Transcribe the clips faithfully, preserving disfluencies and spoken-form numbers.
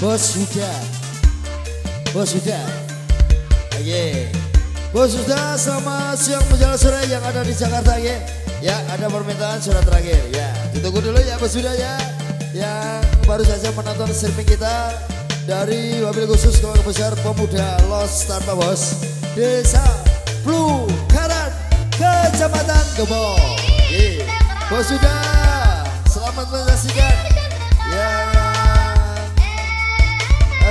Bos Huda, Bos Huda, yeah. Bos Huda, selamat siang menjelang sore yang ada di Jakarta, yeah. Ya, ada permintaan surat terakhir, ya. Ditunggu dulu ya Bos Huda ya, yang baru saja menonton streaming kita dari wabil khusus Keluarga Besar Pemuda Los Tanpa Bos, Desa Plukaran, Kecamatan Gembong, yeah. Bos Huda, selamat menyaksikan yang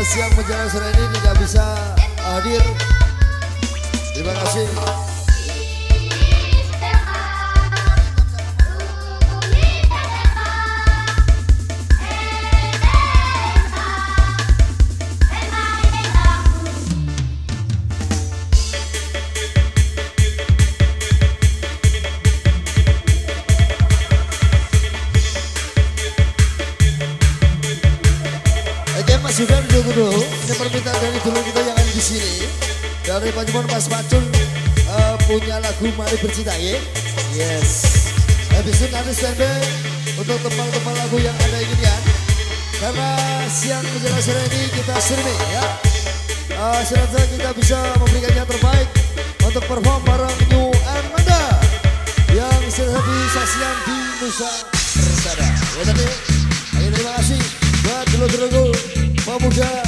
siang menjelang sore ini tidak bisa hadir. Terima kasih. Sudah dulu dulu, ini permintaan dari dulu kita yang ada di sini dari Panjimon Mas Pacul uh, punya lagu Mari Bercinta ya. Yes. Habis itu nanti standby untuk teman-teman lagu yang ada inginian. Karena siang menjelang sore ini kita streaming ya. Uh, Selanjutnya kita bisa memberikan yang terbaik untuk perform bareng New Armada yang sudah disaksikan di Nusa Tenggara. Ya tadi, ayo terima kasih buat dulu-dulu. Pemuda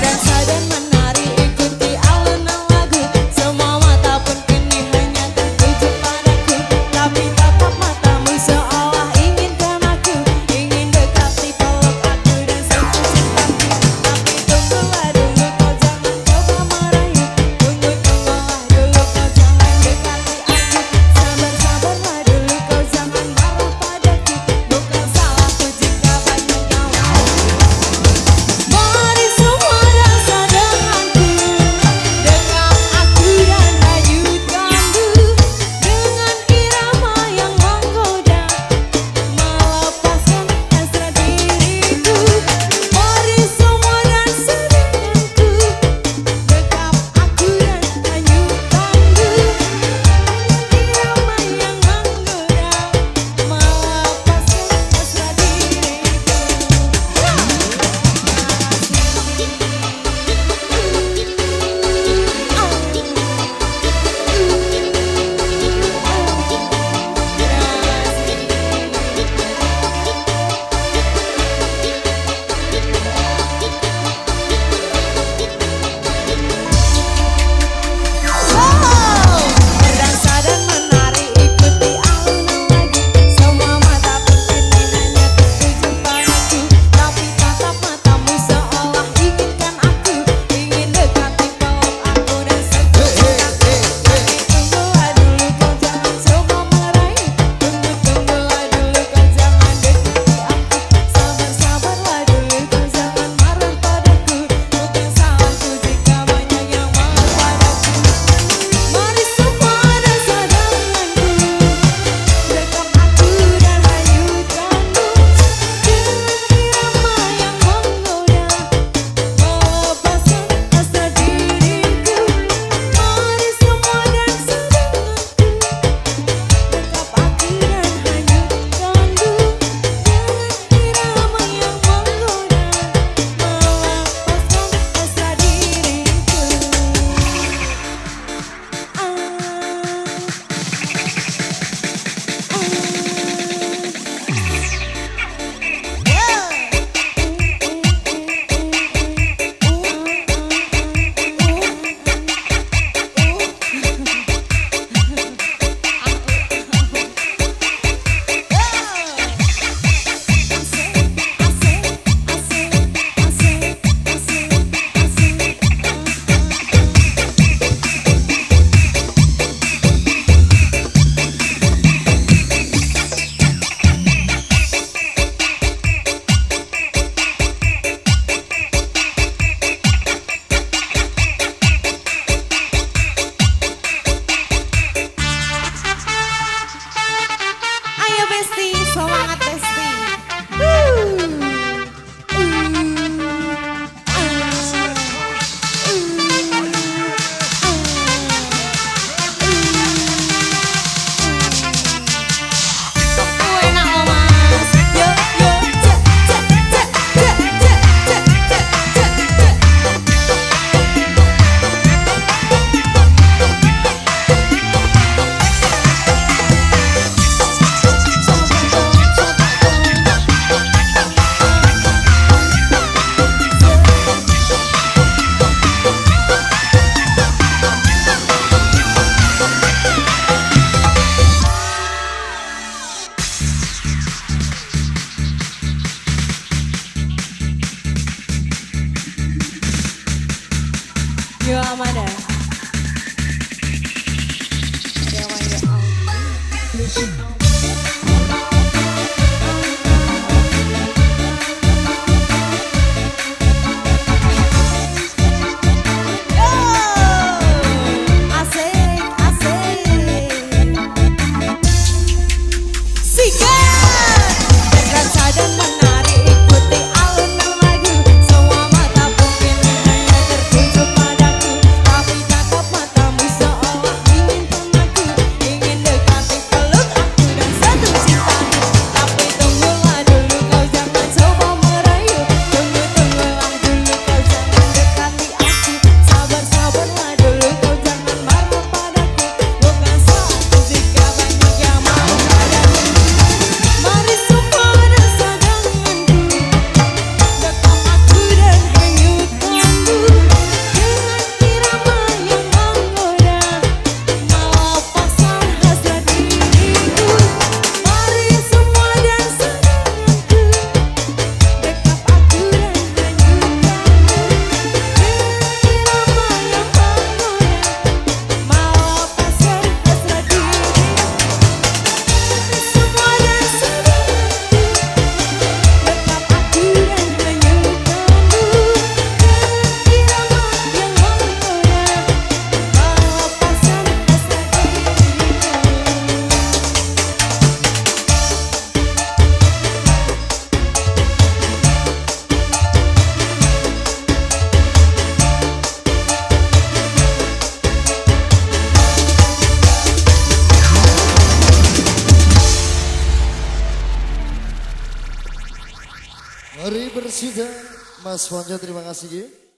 Terasa dan menarik. Yo Amanda. Yo Amanda. Mari Bercinta, Mas Fonjo, terima kasih.